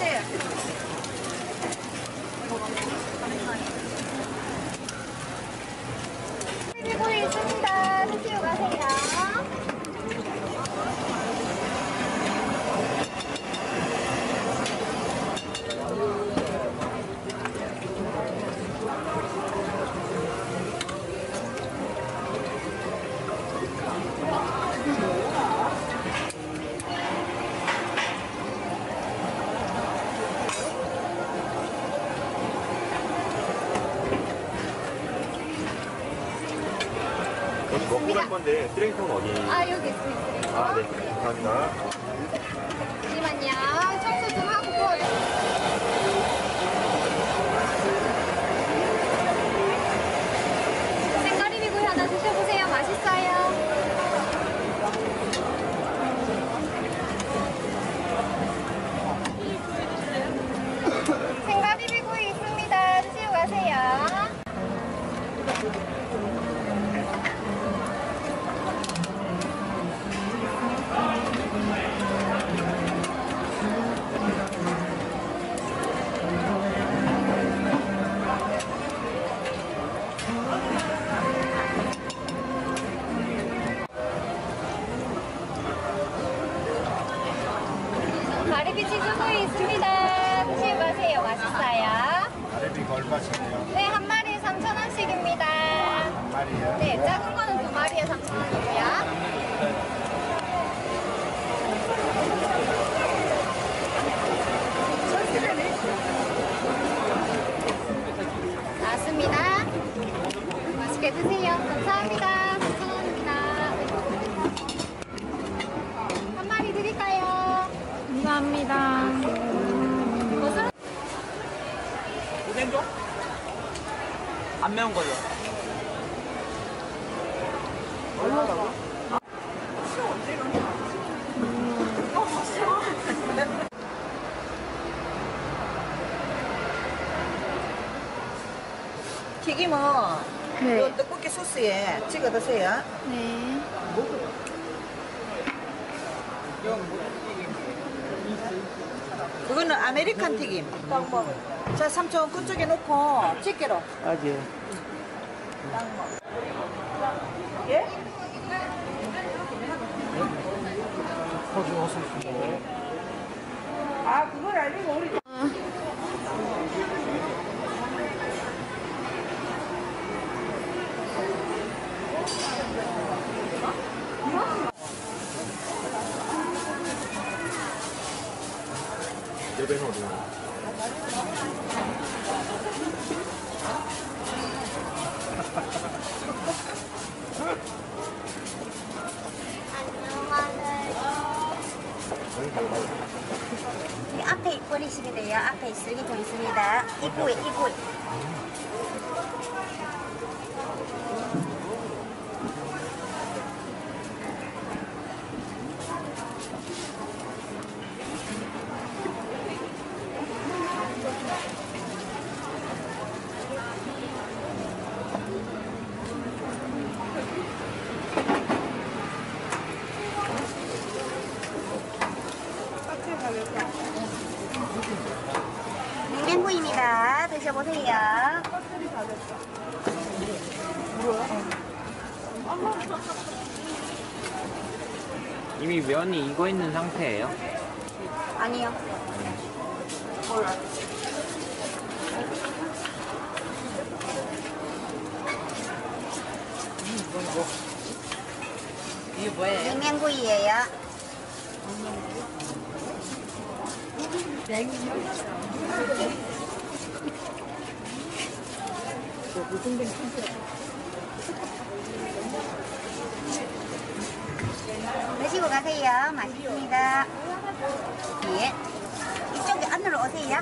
하세요. 들고 있습니다. 드시고 가세요. 먹고 갈 건데 쓰레기통은 어디? 아, 여기 있습니다. 아, 네. 감사합니다. 잠시만요. 청소 좀 하고. 생가리비구이 하나 드셔보세요. 맛있어요. 생가리비구이 있습니다. 드시고 가세요. 가래비 치즈구이 있습니다. 드시고 가세요. 맛있어요. 가래비가 얼마씩이요? 네, 한 마리에 3,000원씩입니다. 한 마리요? 네, 작은 거는 두 마리에 3,000원이고요. 맛있게 드세요. 감사합니다. 3,000원입니다. 한 마리 드릴까요? 감사합니다. 무슨? 오뎅도? 안 매운 거죠? 얼마라고? 튀김은 네. 요 떡볶이 소스에 찍어 드세요. 네. 그거는 아메리칸 튀김. 자, 삼촌 그쪽에 놓고 집게로. 아, 예. 예? 아, 그건 아니고 우리. 이 앞에 입꼬리시면 돼요. 앞에 쓰레기통 있습니다. 입꼬리, 입꼬리. 냉면구이입니다. 드셔보세요. 이미 면이 익어 있는 상태예요? 아니요. 이게 뭐예요? 냉면구이예요. 드시고 가세요. 맛있습니다. 예. 이쪽에 안으로 오세요.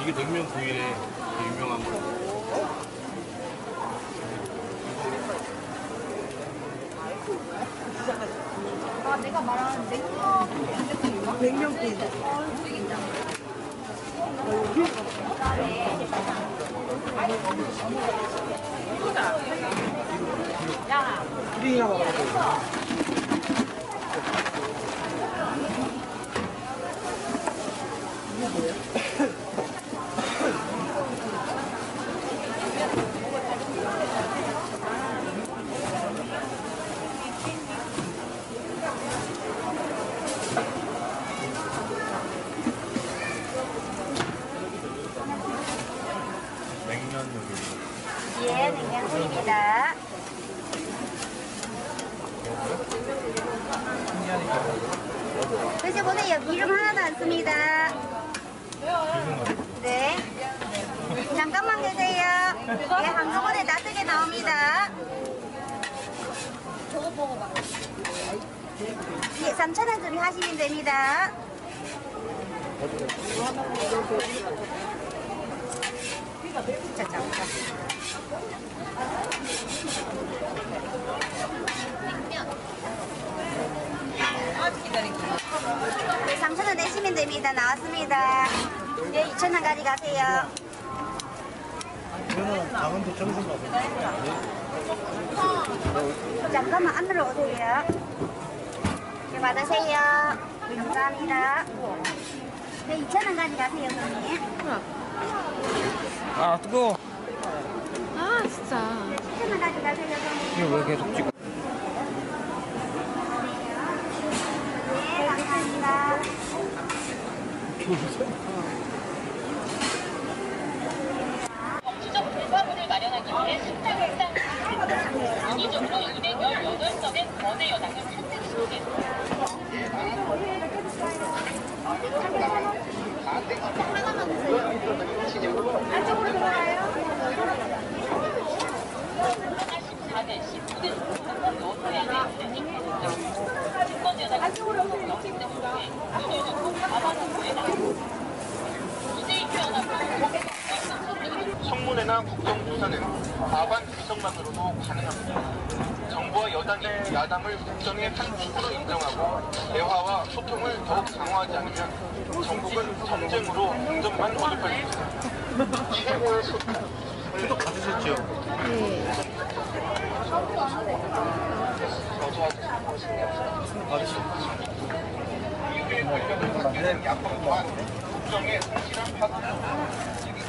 이게 냉면 구이래. 유명한 거. 아, 내가 말한 냉면인가? 냉면기. 야. 우리가 먹어. 예, 냉면구이입니다. 그래서 오늘 여기 이름 하나도 안 씁니다. 네. 잠깐만 계세요. 예, 한꺼번에 따뜻하게 나옵니다. 저거 먹어봐. 예, 3,000원 좀 하시면 됩니다. 진짜 작다. 냉면. 아직 기다릴게요. 3,000원 내시면 됩니다. 나왔습니다. 네, 2,000원 가져가세요. 이거는 작은 도청에서 받으세요. 잠깐만 안으로 오세요. 이거 받으세요. 감사합니다. 네, 2,000원 가져가세요, 선생님. 아, 뜨거워. 아, 진짜. 이거 왜 계속 찍어? 네, 감사합니다. 정치적 불화분을 마련하기 위해 식당 일당 단위적으로 218석의 거대 여당을 탄핵시키겠습니다. 안쪽으로 들어가요. 14대 19대 안쪽으로 청문회나 국정조사는 과반 구성만으로도 가능합니다. 정부와 여당이 야당을 국정의 한 축으로 인정하고 대화와 소통을 더욱 강화하지 않으면 전국은 전쟁으로 공전만 어렵게 됩니다. 최고의 소통. 구독 받으셨죠? 네. 처음도 안 돼. 저도 아직 받으셨죠? 이유에 관련된 관계는 약법 또한 국정의 성실한 파악입니다.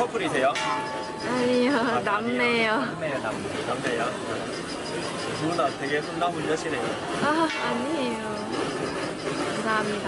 커플이세요? 아니요, 아, 남매요. 남매요. 두 분 되게 손나무 여시네요. 아, 아니에요. 감사합니다.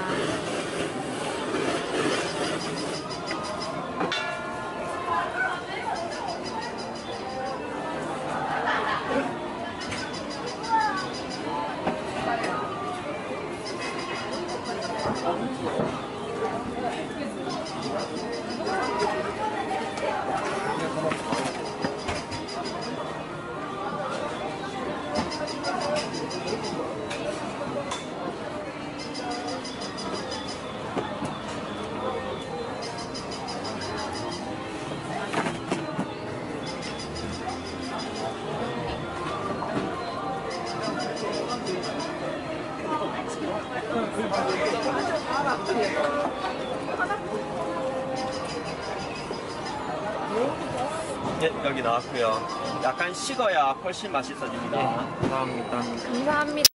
네, 여기 나왔고요. 약간 식어야 훨씬 맛있어집니다. 감사합니다.